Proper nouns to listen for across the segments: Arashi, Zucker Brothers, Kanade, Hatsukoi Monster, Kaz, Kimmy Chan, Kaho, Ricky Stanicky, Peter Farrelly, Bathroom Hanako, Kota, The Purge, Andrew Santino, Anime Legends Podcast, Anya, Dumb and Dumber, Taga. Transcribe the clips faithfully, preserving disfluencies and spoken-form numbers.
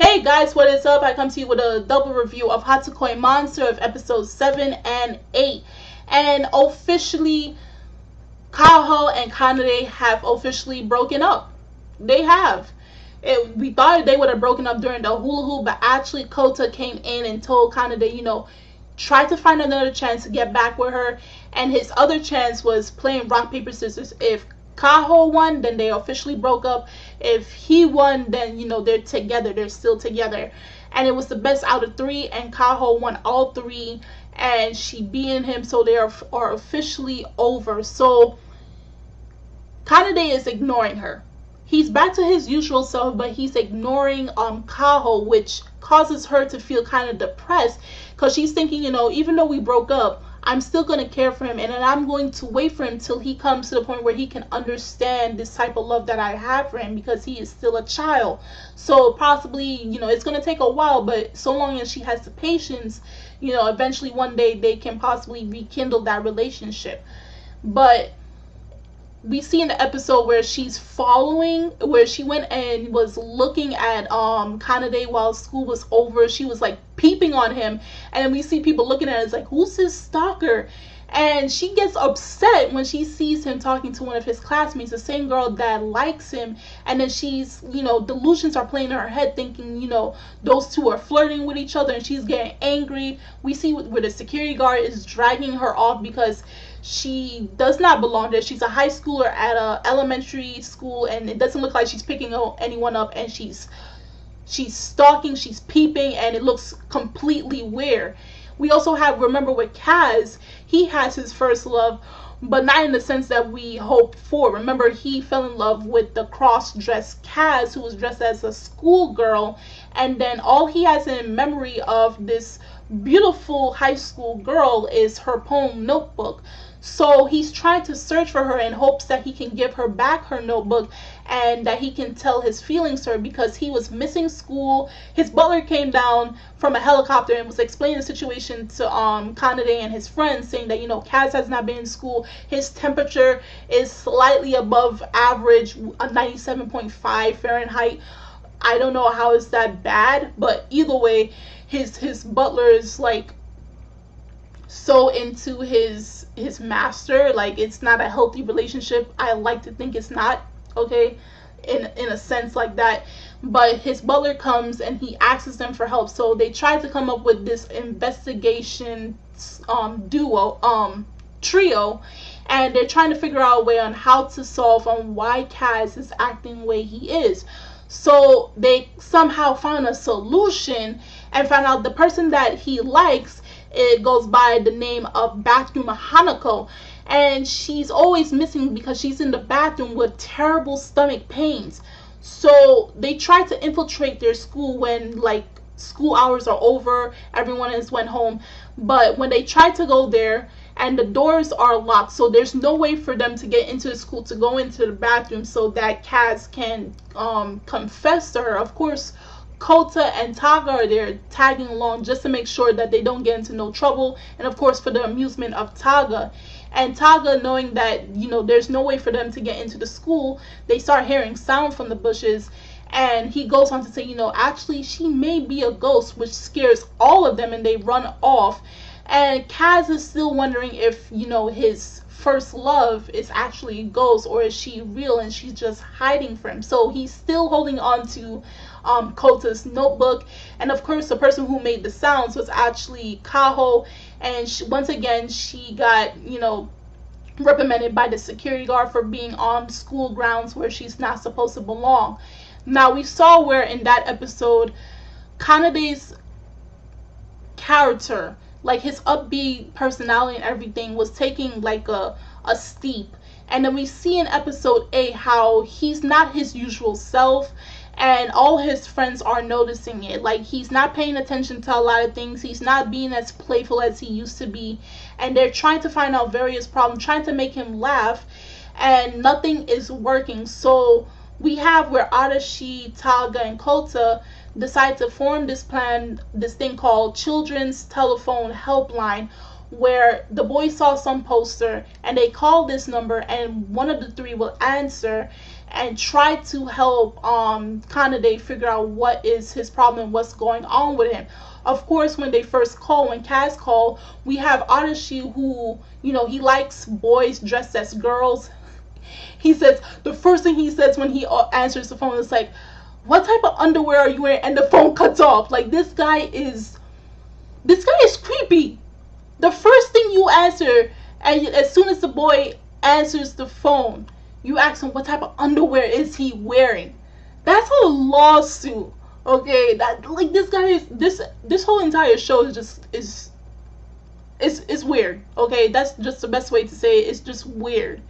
Hey guys, what is up? I come to you with a double review of Hatsukoi Monster of episodes seven and eight. And officially, Kaho and Kanade have officially broken up. They have. It, we thought they would have broken up during the hula hoop, but actually Kota came in and told Kanade, you know, try to find another chance to get back with her. And his other chance was playing rock, paper, scissors. If Kaho won, then they officially broke up. If he won, then, you know, they're together. They're still together. And it was the best out of three, and Kaho won all three, and she beat him, so they are, are officially over. So Kanade is ignoring her. He's back to his usual self, but he's ignoring um Kaho, which causes her to feel kind of depressed, because she's thinking, you know, even though we broke up, I'm still going to care for him, and then I'm going to wait for him till he comes to the point where he can understand this type of love that I have for him, because he is still a child. So possibly, you know, it's going to take a while, but so long as she has the patience, you know, eventually one day they can possibly rekindle that relationship. But we see in the episode where she's following, where she went and was looking at um Kanade while school was over. She was like peeping on him, and we see people looking at it, it's like, who's this stalker? And she gets upset when she sees him talking to one of his classmates, the same girl that likes him. And then she's, you know, delusions are playing in her head, thinking, you know, those two are flirting with each other, and she's getting angry. We see where the security guard is dragging her off because she does not belong there. She's a high schooler at a elementary school, and it doesn't look like she's picking anyone up, and she's she's stalking, she's peeping, and it looks completely weird. We also have, remember with Kaz, he has his first love, but not in the sense that we hoped for. Remember, he fell in love with the cross-dressed Kaz, who was dressed as a schoolgirl, and then all he has in memory of this beautiful high school girl is her poem notebook. So he's trying to search for her in hopes that he can give her back her notebook and that he can tell his feelings to her, because he was missing school. His butler came down from a helicopter and was explaining the situation to um Kanade and his friends, saying that, you know, Kaz has not been in school. His temperature is slightly above average, ninety-seven point five Fahrenheit. I don't know how is that bad, but either way, his his butler is like so into his his master, like it's not a healthy relationship. I like to think it's not, okay, in in a sense like that. But his butler comes and he asks them for help, so they try to come up with this investigation um duo um trio, and they're trying to figure out a way on how to solve on why Kaz is acting the way he is. So they somehow found a solution and found out the person that he likes, it goes by the name of Bathroom Hanako, and she's always missing because she's in the bathroom with terrible stomach pains. So they tried to infiltrate their school when, like, school hours are over, everyone has went home, but when they tried to go there, and the doors are locked, so there's no way for them to get into the school to go into the bathroom so that Kaz can um, confess to her. Of course, Kota and Taga are there tagging along just to make sure that they don't get into no trouble, and of course for the amusement of Taga. And Taga, knowing that, you know, there's no way for them to get into the school, they start hearing sound from the bushes, and he goes on to say, you know, actually she may be a ghost, which scares all of them, and they run off. And Kaz is still wondering if, you know, his first love is actually a ghost, or is she real and she's just hiding from him. So he's still holding on to um, Kota's notebook. And of course, the person who made the sounds was actually Kaho. And she, once again, she got, you know, reprimanded by the security guard for being on school grounds where she's not supposed to belong. Now, we saw where in that episode, Kanade's character, like his upbeat personality and everything, was taking like a a steep. And then we see in episode eight how he's not his usual self, and all his friends are noticing it. Like, he's not paying attention to a lot of things. He's not being as playful as he used to be, and they're trying to find out various problems, trying to make him laugh, and nothing is working. So we have where Arashi, Taga, and Kota decide to form this plan, this thing called Children's Telephone Helpline, where the boys saw some poster and they called this number, and one of the three will answer, and try to help um, Kanade figure out what is his problem and what's going on with him. Of course, when they first call, when Kaz called, we have Arashi who, you know, he likes boys dressed as girls. He says, the first thing he says when he answers the phone is like, what type of underwear are you wearing? And the phone cuts off. Like, this guy is, this guy is creepy. The first thing you answer, and as soon as the boy answers the phone, you ask him what type of underwear is he wearing. That's a lawsuit. Okay, that, like, this guy is, this this whole entire show is just is is is weird. Okay, that's just the best way to say it. It's just weird.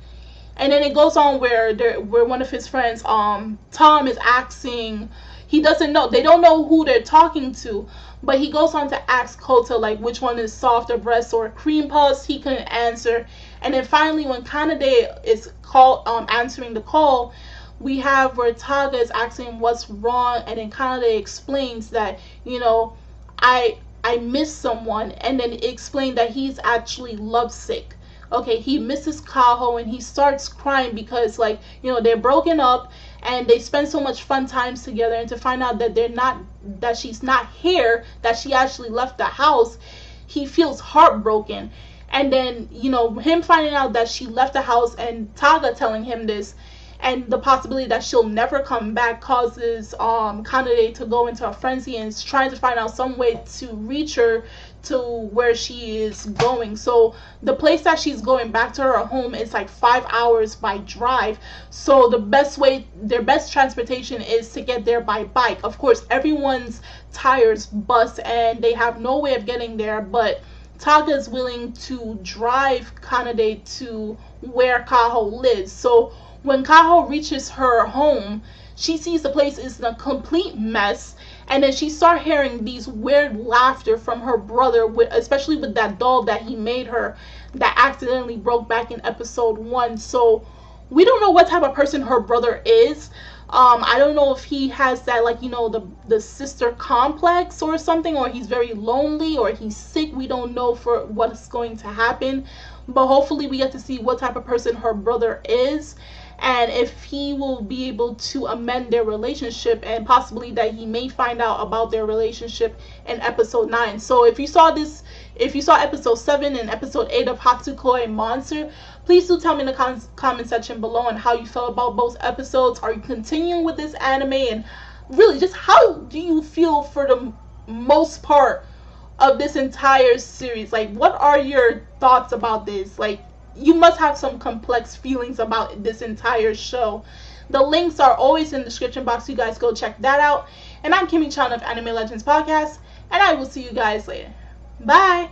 And then it goes on where there where one of his friends, um Tom, is asking, he doesn't know, they don't know who they're talking to, but he goes on to ask Kota like which one is softer, breasts or cream puffs. He couldn't answer. And then finally when Kanade is called um answering the call, we have where Taga is asking what's wrong, and then Kanade explains that, you know, I I miss someone, and then explained that he's actually lovesick. Okay, he misses Kaho, and he starts crying because, like, you know, they're broken up and they spend so much fun times together, and to find out that they're not, that she's not here, that she actually left the house, he feels heartbroken. And then, you know, him finding out that she left the house and Taga telling him this, and the possibility that she'll never come back, causes um, Kanade to go into a frenzy and is trying to find out some way to reach her to where she is going. So the place that she's going back to her home is like five hours by drive. So the best way, their best transportation is to get there by bike. Of course, everyone's tires bust and they have no way of getting there, but Taga is willing to drive Kanade to where Kaho lives. So when Kaho reaches her home, she sees the place is in a complete mess, and then she starts hearing these weird laughter from her brother, with, especially with that doll that he made her that accidentally broke back in episode one. So we don't know what type of person her brother is. Um, I don't know if he has that, like, you know, the, the sister complex or something, or he's very lonely, or he's sick. We don't know for what's going to happen, but hopefully we get to see what type of person her brother is, and if he will be able to amend their relationship, and possibly that he may find out about their relationship in episode nine. So if you saw this, if you saw episode seven and episode eight of Hatsukoi Monster, please do tell me in the com comment section below on how you felt about both episodes. Are you continuing with this anime, and really just how do you feel for the most part of this entire series? Like, what are your thoughts about this? Like, you must have some complex feelings about this entire show. The links are always in the description box. You guys go check that out. And I'm Kimmy Chan of Anime Legends Podcast, and I will see you guys later. Bye!